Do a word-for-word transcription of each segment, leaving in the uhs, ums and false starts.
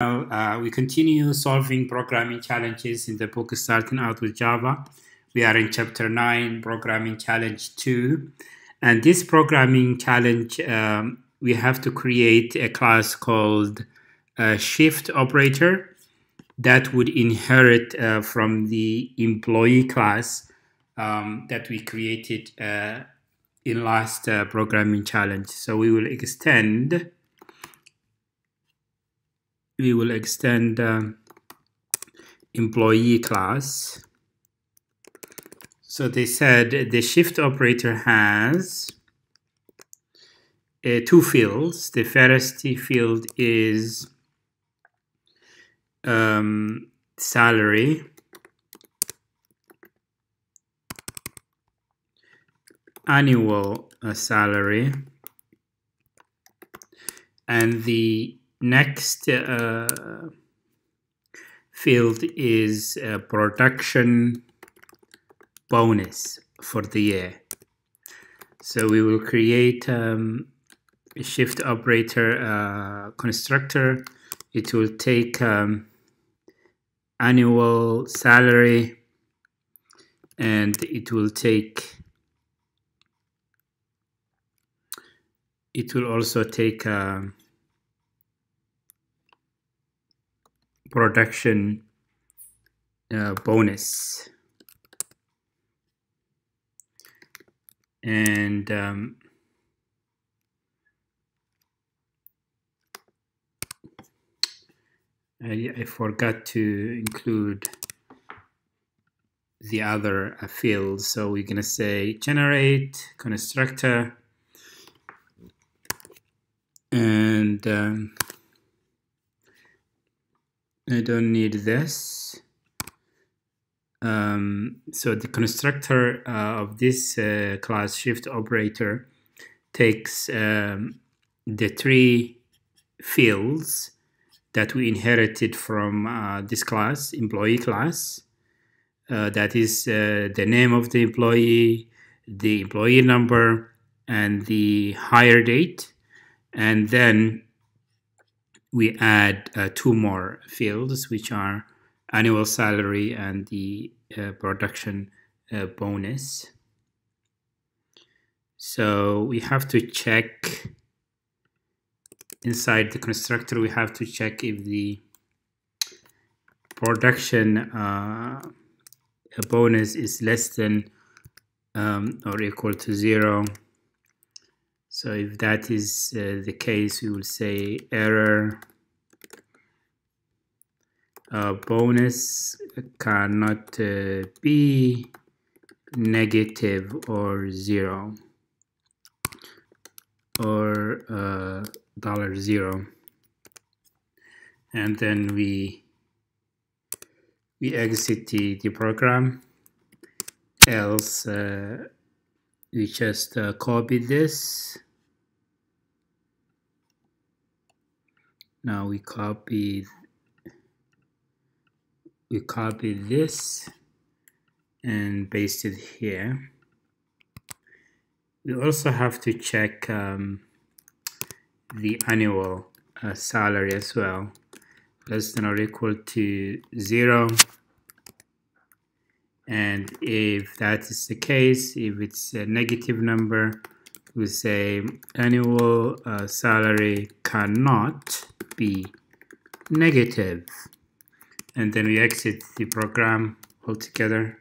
Uh, we continue solving programming challenges in the book Starting Out with Java. We are in chapter nine, Programming Challenge two. And this programming challenge, um, we have to create a class called uh, Shift Operator that would inherit uh, from the Employee class um, that we created uh, in last uh, programming challenge. So we will extend we will extend uh, Employee class. So they said the Shift Operator has uh, two fields. The first field is um, salary, annual uh, salary, and the next uh, field is uh, production bonus for the year. So we will create um, a shift operator uh, constructor. It will take um, annual salary, and it will take it will also take uh, production uh, bonus, and um, I, I forgot to include the other uh, field, so we're gonna say generate constructor, and um, I don't need this. Um, so the constructor uh, of this uh, class shift operator takes um, the three fields that we inherited from uh, this class, employee class. Uh, that is uh, the name of the employee, the employee number, and the hire date. And then we add uh, two more fields, which are annual salary and the uh, production uh, bonus. So we have to check inside the constructor, we have to check if the production uh, bonus is less than um, or equal to zero. So if that is uh, the case, we will say error uh, bonus cannot uh, be negative or zero or uh, dollar zero, and then we we exit the, the program. Else uh, we just uh, copy this. Now we copy we copy this and paste it here. We also have to check um, the annual uh, salary as well, less than or equal to zero. And if that is the case, if it's a negative number, we say annual uh, salary cannot be negative. And then we exit the program altogether.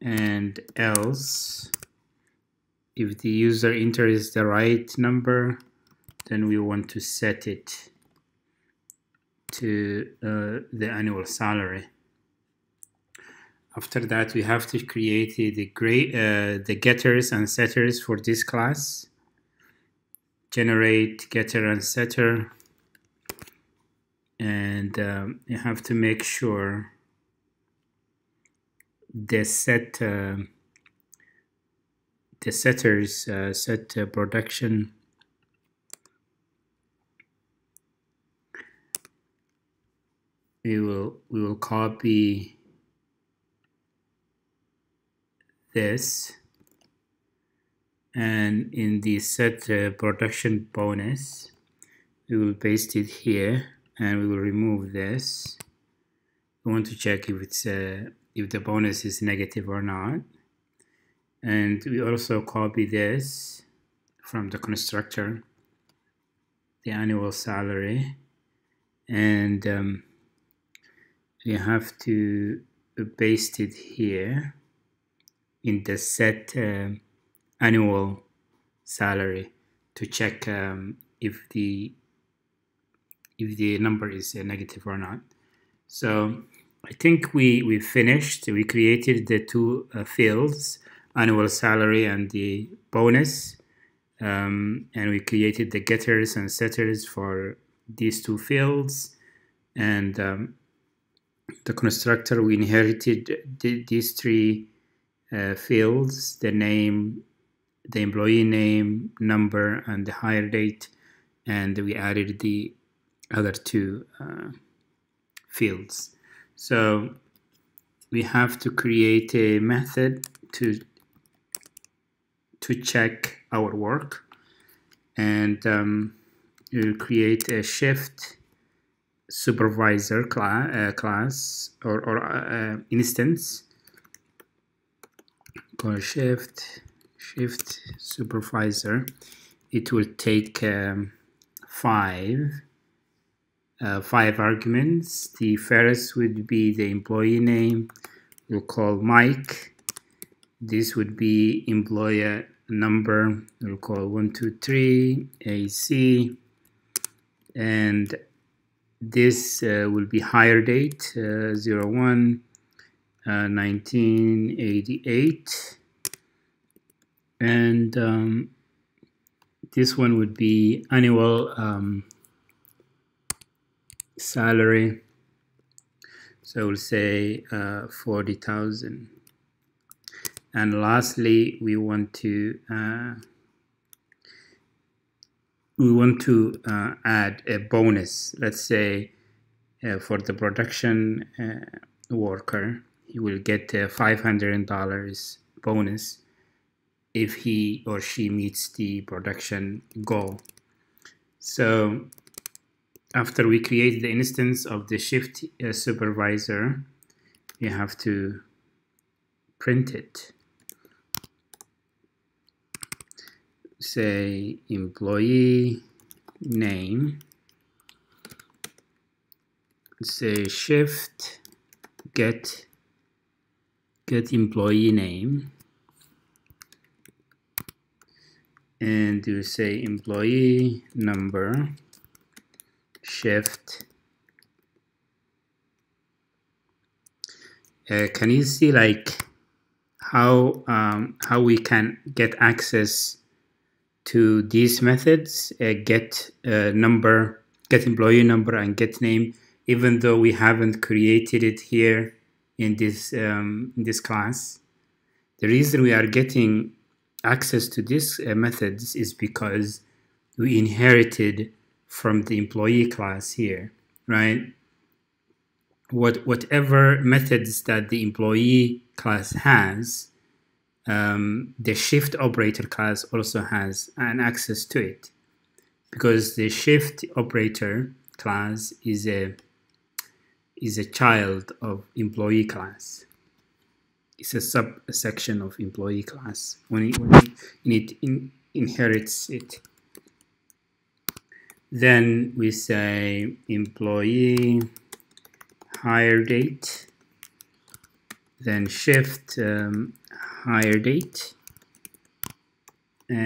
And else, if the user enters the right number, then we want to set it to uh, the annual salary. After that, we have to create the great, uh, the getters and setters for this class. Generate getter and setter, and um, you have to make sure the set uh, the setters uh, set uh, production we will we will copy this, and in the set uh, production bonus we will paste it here and we will remove this. We want to check if it's uh, if the bonus is negative or not, and we also copy this from the constructor, the annual salary, and um, we have to paste it here in the set uh, annual salary to check um, if the if the number is uh, negative or not. So I think we we finished. We created the two uh, fields, annual salary and the bonus, um, and we created the getters and setters for these two fields, and um, the constructor, we inherited th these three uh, fields: the name, the employee name, number, and the hire date, and we added the other two uh, fields. So we have to create a method to to check our work, and um, we'll create a shift supervisor class, uh, class or, or uh, instance. Call shift shift supervisor. It will take um, five uh, five arguments. The first would be the employee name. We'll call Mike. This would be employer number. We'll call one two three A C, and this uh, will be hire date uh, zero one nineteen eighty-eight, and um, this one would be annual um, salary, so we'll say uh, forty thousand. And lastly, we want to uh, we want to uh, add a bonus. Let's say uh, for the production uh, worker, he will get a five hundred dollars bonus if he or she meets the production goal. So after we create the instance of the shift uh, supervisor, we have to print it. Say employee name, say shift get get employee name, and you say employee number shift. Uh, can you see like how um, how we can get access to these methods, uh, get uh, number, get employee number, and get name, even though we haven't created it here in this um, in this class? The reason we are getting access to these uh, methods is because we inherited from the employee class here, right? What whatever methods that the employee class has, Um, the shift operator class also has an access to it, because the shift operator class is a is a child of employee class. It's a subsection of employee class when it, when it in, inherits it. Then we say employee hire date, then shift um, hire date,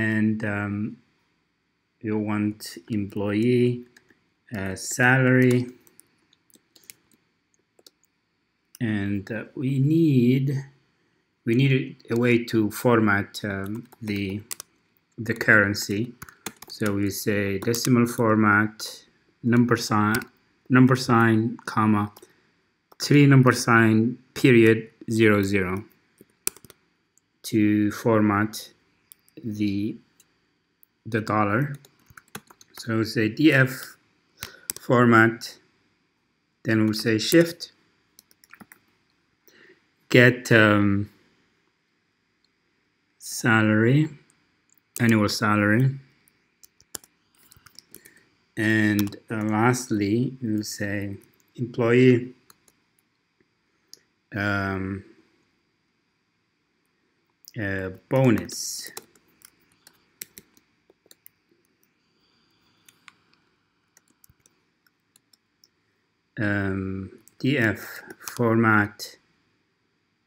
and um, you want employee uh, salary, and uh, we need we need a way to format um, the the currency. So we say decimal format, number sign, number sign, comma, three number sign, period, zero zero, to format the the dollar. So we'll say D F format, then we'll say shift get um, salary, annual salary, And uh, lastly, you say employee um, uh, bonus. Um, df format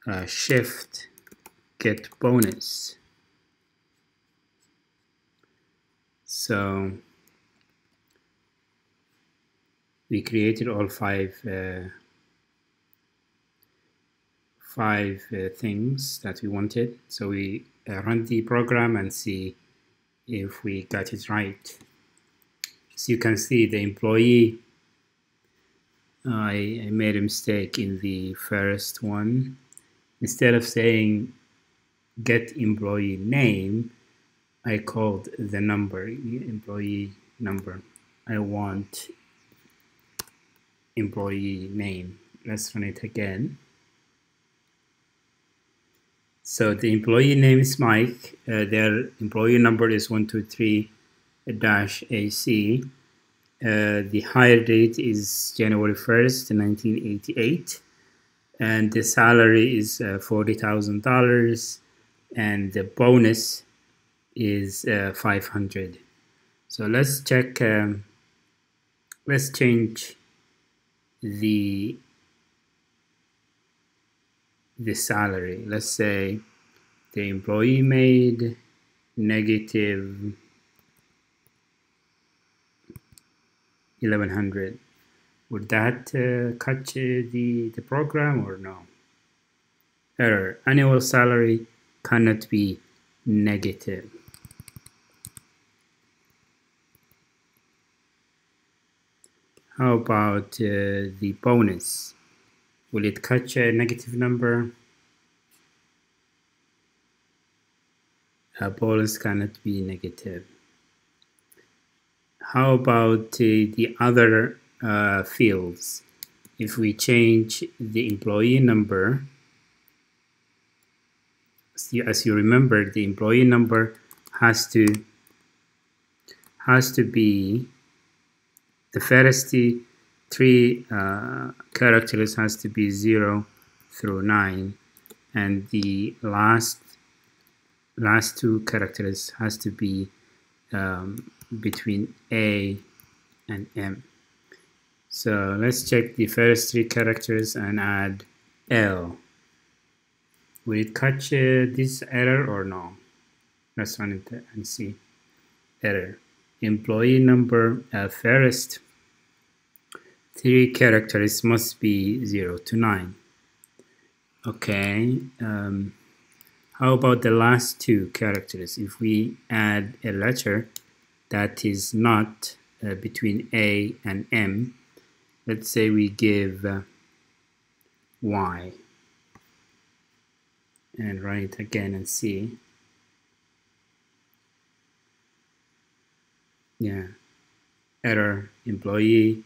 uh, shift get bonus. So we created all five uh, five uh, things that we wanted. So we uh, run the program and see if we got it right. So you can see the employee. I, I made a mistake in the first one. Instead of saying get employee name, I called the number employee number. I want employee name. Let's run it again. So the employee name is Mike. Uh, their employee number is one two three dash A C. Uh, the hire date is January first nineteen eighty-eight, and the salary is uh, forty thousand dollars, and the bonus is uh, five hundred. So let's check, um, let's change the the salary. Let's say the employee made negative eleven hundred. Would that uh, catch uh, the, the program or no? Error. Annual salary cannot be negative. How about uh, the bonus? Will it catch a negative number? A bonus cannot be negative. How about uh, the other uh, fields? If we change the employee number, as you remember, the employee number has to has to be the first three uh, characters has to be zero through nine, and the last last two characters has to be um, between A and M. So let's check the first three characters and add L. Will it catch uh, this error or no? Let's run it and see. Error. Employee number uh, first three characters must be zero to nine. Okay. Um, how about the last two characters? If we add a letter that is not uh, between A and M. Let's say we give uh, Y and run it again and see. Yeah, error, employee,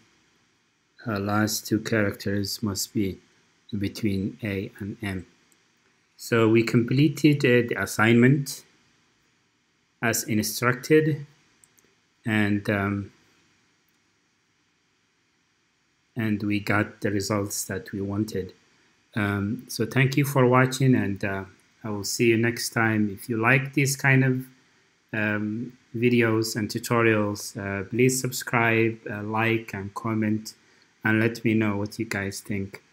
uh, last two characters must be between A and M. So we completed uh, the assignment as instructed. And um, and we got the results that we wanted. Um, so thank you for watching, and uh, I will see you next time. If you like these kind of um, videos and tutorials, uh, please subscribe, uh, like, and comment, and let me know what you guys think.